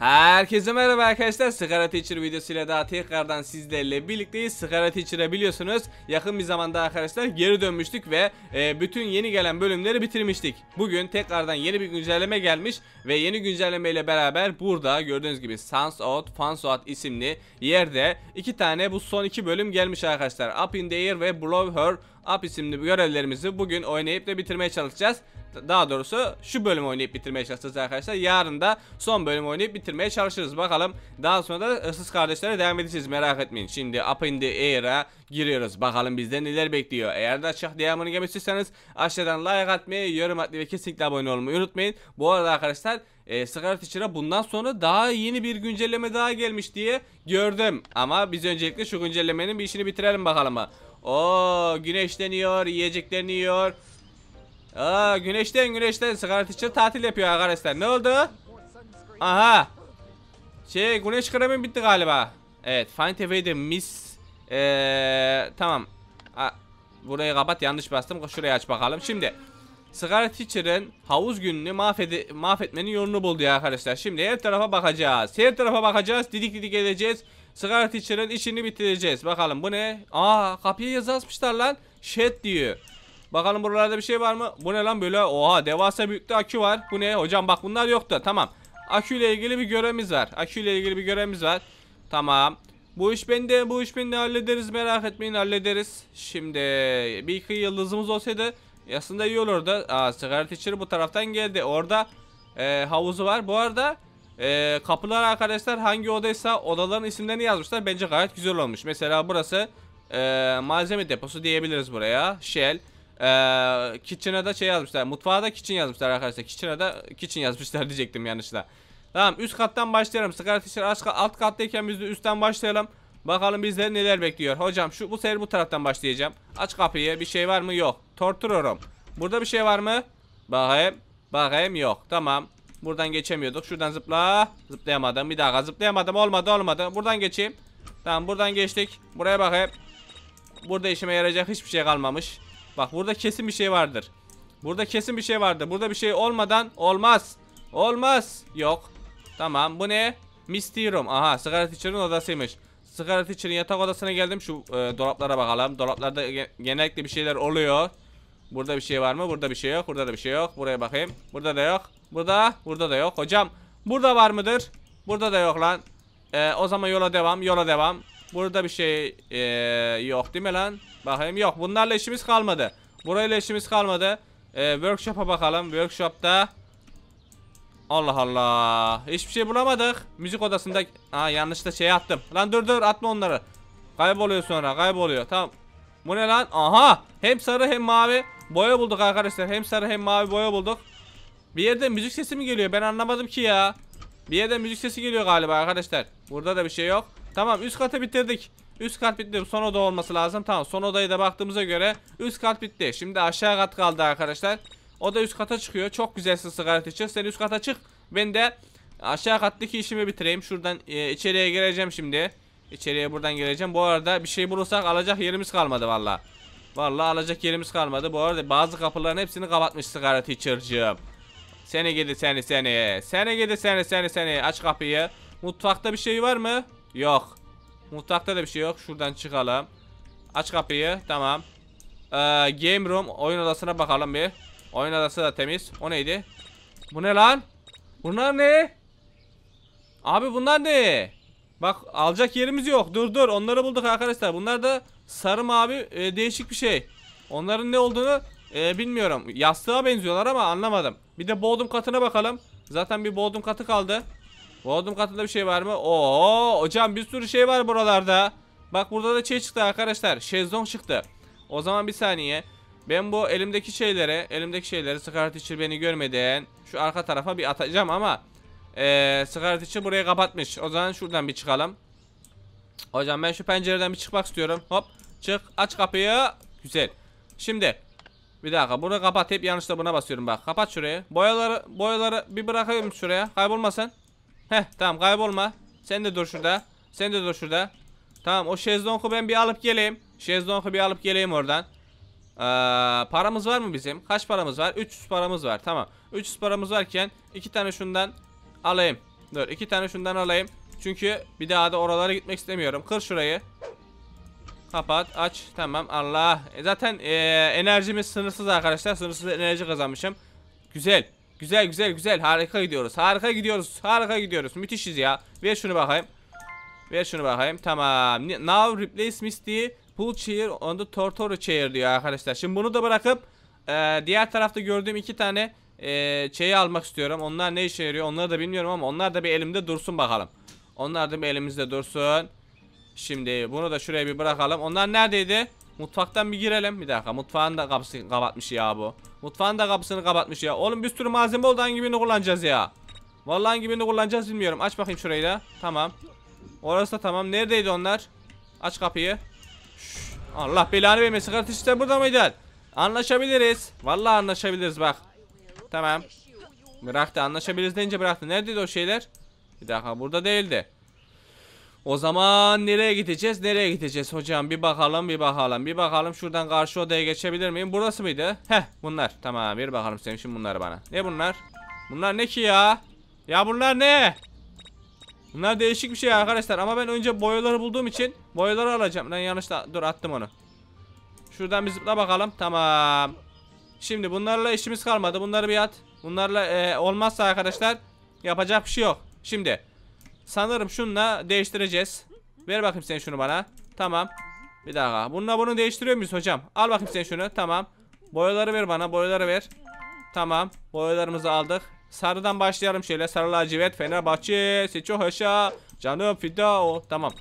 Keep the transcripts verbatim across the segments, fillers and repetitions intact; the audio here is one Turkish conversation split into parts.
Herkese merhaba arkadaşlar, sigara teacher videosuyla daha tekrardan sizlerle birlikteyiz. Sigara teacher'ı biliyorsunuz yakın bir zamanda arkadaşlar geri dönmüştük ve e, bütün yeni gelen bölümleri bitirmiştik. Bugün tekrardan yeni bir güncelleme gelmiş ve yeni güncelleme ile beraber burada gördüğünüz gibi Sun's Out, Fun's Out isimli yerde iki tane bu son iki bölüm gelmiş arkadaşlar. Up in the Air ve Blow Her Up isimli görevlerimizi bugün oynayıp da bitirmeye çalışacağız. Daha doğrusu şu bölümü oynayıp bitirmeye çalışacağız arkadaşlar. Yarın da son bölümü oynayıp bitirmeye çalışırız. Bakalım, daha sonra da hırsız kardeşlere devam edeceğiz, merak etmeyin. Şimdi Up in the Air'a giriyoruz. Bakalım bizden neler bekliyor. Eğer de açık devamını gelmişseniz aşağıdan like atmayı, yorum atmayı ve kesinlikle abone olmayı unutmayın. Bu arada arkadaşlar E, sigara teacher'a bundan sonra daha yeni bir güncelleme daha gelmiş diye gördüm. Ama biz öncelikle şu güncellemenin bir işini bitirelim bakalım. Ooo, güneşleniyor, yiyecekleniyor. Aa, güneşten güneşten sigara teacher tatil yapıyor arkadaşlar. Ne oldu? Aha, şey, güneş kremi bitti galiba. Evet, Find T V'de Miss ee, tamam. Aa, burayı kapat, yanlış bastım. Şurayı aç bakalım. Şimdi sigara teacher'ın havuz gününü mahvede, mahvetmenin yolunu buldu ya arkadaşlar. Şimdi her tarafa bakacağız. Her tarafa bakacağız. Didik didik edeceğiz. Sigara teacher'ın işini bitireceğiz. Bakalım bu ne? Aa, kapıya yazı asmışlar lan. Shit diyor. Bakalım buralarda bir şey var mı? Bu ne lan böyle? Oha, devasa büyüklükte akü var. Bu ne? Hocam bak, bunlar yoktu. Tamam. Akü ile ilgili bir görevimiz var. Akü ile ilgili bir görevimiz var. Tamam. Bu iş bende. Bu iş bende, hallederiz. Merak etmeyin, hallederiz. Şimdi bir iki yıldızımız olsaydı aslında iyi olurdu. Aa, sigara teacher bu taraftan geldi. Orada e, havuzu var. Bu arada e, kapılar arkadaşlar hangi odaysa odaların isimlerini yazmışlar. Bence gayet güzel olmuş. Mesela burası e, malzeme deposu diyebiliriz buraya. Shell. E, kitchen'a da şey yazmışlar. Mutfağa da kitchen yazmışlar arkadaşlar. Kitchen'a da kitchen yazmışlar diyecektim yanlışla. Tamam, üst kattan başlayalım. Sigara teacher alt kattayken biz de üstten başlayalım. Bakalım bizleri neler bekliyor. Hocam şu bu sefer bu taraftan başlayacağım. Aç kapıyı. Bir şey var mı? Yok. Torturuyorum. Burada bir şey var mı? Bakayım. Bakayım, yok. Tamam. Buradan geçemiyorduk. Şuradan zıpla. Zıplayamadım. Bir daha zıplayamadım. Olmadı, olmadı. Buradan geçeyim. Tamam, buradan geçtik. Buraya bakayım. Burada işime yarayacak hiçbir şey kalmamış. Bak, burada kesin bir şey vardır. Burada kesin bir şey vardır. Burada bir şey olmadan olmaz. Olmaz. Yok. Tamam, bu ne? Miss T room. Aha, sigara teacher'ın odasıymış. Sigara teacher'ın yatak odasına geldim. Şu e, dolaplara bakalım. Dolaplarda genellikle bir şeyler oluyor. Burada bir şey var mı? Burada bir şey yok. Burada da bir şey yok. Buraya bakayım. Burada da yok. Burada. Burada da yok. Hocam burada var mıdır? Burada da yok lan. E, o zaman yola devam. Yola devam. Burada bir şey e, yok değil mi lan? Bakayım, yok. Bunlarla işimiz kalmadı. Burayla işimiz kalmadı. E, workshop'a bakalım. Workshop'ta Allah Allah, hiçbir şey bulamadık. Müzik odasında ha, yanlışlıkla şey attım. Lan dur dur, atma onları. Kayboluyor sonra, kayboluyor. Tamam. Bu ne lan? Aha, hem sarı hem mavi boya bulduk arkadaşlar. Hem sarı hem mavi boya bulduk. Bir yerde müzik sesi mi geliyor? Ben anlamadım ki ya. Bir yerde müzik sesi geliyor galiba arkadaşlar. Burada da bir şey yok. Tamam, üst katı bitirdik. Üst kat bitti. Son oda olması lazım. Tamam, son odayı da baktığımıza göre üst kat bitti. Şimdi aşağı kat kaldı arkadaşlar. O da üst kata çıkıyor. Çok güzelsin sigara teacher. Sen üst kata çık. Ben de aşağı kattaki işimi bitireyim. Şuradan e, içeriye gireceğim şimdi. İçeriye buradan gireceğim. Bu arada bir şey bulursak alacak yerimiz kalmadı valla. Valla alacak yerimiz kalmadı. Bu arada bazı kapıların hepsini kapatmış sigara teacher'cığım. Seni gidi seni seni. Seni gidi seni seni seni. Aç kapıyı. Mutfakta bir şey var mı? Yok. Mutfakta da bir şey yok. Şuradan çıkalım. Aç kapıyı. Tamam. Ee, game room. Oyun odasına bakalım bir. Oyun adası da temiz. O neydi? Bu ne lan? Bunlar ne? Abi bunlar ne? Bak, alacak yerimiz yok. Dur dur, onları bulduk arkadaşlar. Bunlar da sarı mavi e, değişik bir şey. Onların ne olduğunu e, bilmiyorum. Yastığa benziyorlar ama anlamadım. Bir de bodrum katına bakalım. Zaten bir bodrum katı kaldı. Bodrum katında bir şey var mı? Oo hocam, bir sürü şey var buralarda. Bak, burada da şey çıktı arkadaşlar. Şezlong çıktı. O zaman bir saniye. Ben bu elimdeki şeylere, elimdeki şeyleri sigara teacher beni görmeden şu arka tarafa bir atacağım ama ee, sigara teacher burayı kapatmış. O zaman şuradan bir çıkalım. Hocam ben şu pencereden bir çıkmak istiyorum. Hop, çık, aç kapıyı. Güzel. Şimdi bir dakika, bunu kapat, hep yanlışla buna basıyorum bak. Kapat şurayı. Boyaları boyaları bir bırakayım şuraya. Kaybolmasın. Heh, tamam, kaybolma. Sen de dur şurada. Sen de dur şurada. Tamam, o şezlongu ben bir alıp geleyim. Şezlongu bir alıp geleyim oradan. Ee, paramız var mı bizim? Kaç paramız var? üç yüz paramız var. Tamam. üç yüz paramız varken iki tane şundan alayım. Dur, iki tane şundan alayım. Çünkü bir daha da oralara gitmek istemiyorum. Kır şurayı. Kapat, aç. Tamam, Allah. E zaten e, enerjimiz sınırsız arkadaşlar. Sınırsız enerji kazanmışım. Güzel. Güzel, güzel, güzel. Harika gidiyoruz. Harika gidiyoruz. Harika gidiyoruz. Müthişiz ya. Ver şunu bakayım. Ver şunu bakayım. Tamam. Now replace Miss T pool chair on the tortoise chair diyor arkadaşlar. Şimdi bunu da bırakıp e, diğer tarafta gördüğüm iki tane e, şeyi almak istiyorum. Onlar ne işe yarıyor onları da bilmiyorum ama onlar da bir elimde dursun bakalım. Onlar da bir elimizde dursun. Şimdi bunu da şuraya bir bırakalım. Onlar neredeydi? Mutfaktan bir girelim. Bir dakika, mutfağın da kapısını kapatmış ya bu. Mutfağın da kapısını kapatmış ya. Oğlum bir sürü malzeme oldu, hangi birini kullanacağız ya? Vallahi hangi birini kullanacağız bilmiyorum. Aç bakayım şurayı da. Tamam. Orası da tamam. Neredeydi onlar? Aç kapıyı. Şş, Allah belanı vermesin. Kardeş işte burada mıydı? Anlaşabiliriz. Vallahi anlaşabiliriz bak. Tamam. Bıraktı, anlaşabiliriz deyince bıraktı. Neredeydi o şeyler? Bir dakika, burada değildi. O zaman nereye gideceğiz? Nereye gideceğiz hocam? Bir bakalım, bir bakalım, bir bakalım. Şuradan karşı odaya geçebilir miyim? Burası mıydı? Heh, bunlar. Tamam, bir bakalım senin şimdi bunları bana. Ne bunlar? Bunlar ne ki ya? Ya bunlar ne? Bunlar değişik bir şey arkadaşlar. Ama ben önce boyaları bulduğum için boyaları alacağım. Ben yanlışla dur attım onu. Şuradan bir zıpla bakalım. Tamam. Şimdi bunlarla işimiz kalmadı. Bunları bir at. Bunlarla e, olmazsa arkadaşlar yapacak bir şey yok. Şimdi sanırım şununla değiştireceğiz. Ver bakayım sen şunu bana. Tamam. Bir dakika. Bununla bunu değiştiriyor muyuz hocam? Al bakayım sen şunu. Tamam. Boyaları ver bana. Boyaları ver. Tamam. Boyalarımızı aldık. Sarıdan başlayalım şöyle. Sarı lacivert, Fenerbahçe, Siço Haşa, canım fida o. Tamam.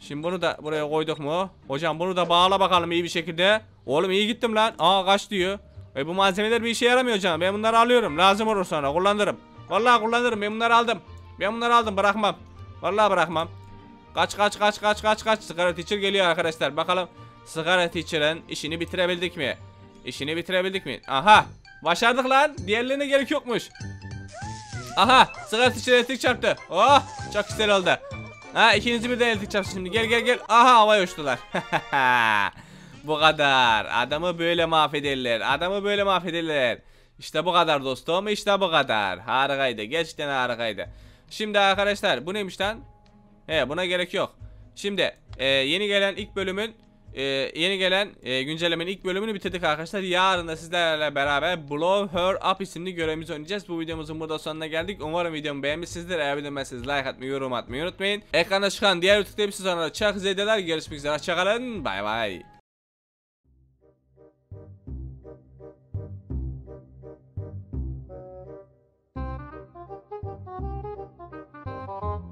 Şimdi bunu da buraya koyduk mu? Hocam bunu da bağla bakalım iyi bir şekilde. Oğlum iyi gittim lan. Aa kaç diyor. E bu malzemeler bir işe yaramıyor canım. Ben bunları alıyorum. Lazım olur sonra. Kullanırım. Vallahi kullanırım. Ben bunları aldım. Ben bunları aldım. Bırakmam. Vallahi bırakmam. Kaç kaç kaç kaç kaç kaç. Sigara teacher geliyor arkadaşlar. Bakalım sigara teacher'ın işini bitirebildik mi? İşini bitirebildik mi? Aha. Başardık lan. Diğerlerine gerek yokmuş. Aha, sigara teacher elektrik çarptı. Oh, çok güzel oldu. Ha, ikinizi birden elektrik çarptı şimdi. Gel gel gel. Aha, havaya uçtular. Bu kadar. Adamı böyle mahvederler. Adamı böyle mahvederler. İşte bu kadar dostum. İşte bu kadar. Harikaydı. Gerçekten harikaydı. Şimdi arkadaşlar bu neymiş lan? He, buna gerek yok. Şimdi e, yeni gelen ilk bölümün e, yeni gelen e, güncellemenin ilk bölümünü bitirdik arkadaşlar. Yarın da sizlerle beraber Blow Her Up isimli görevimizi oynayacağız. Bu videomuzun burada sonuna geldik. Umarım videomu beğenmişsinizdir. Eğer beğenmezseniz like atmayı, yorum atmayı unutmayın. Ekrana çıkan diğer videoları bir sonraki çak izlediler. Görüşmek üzere. Hoşçakalın. Bay bay.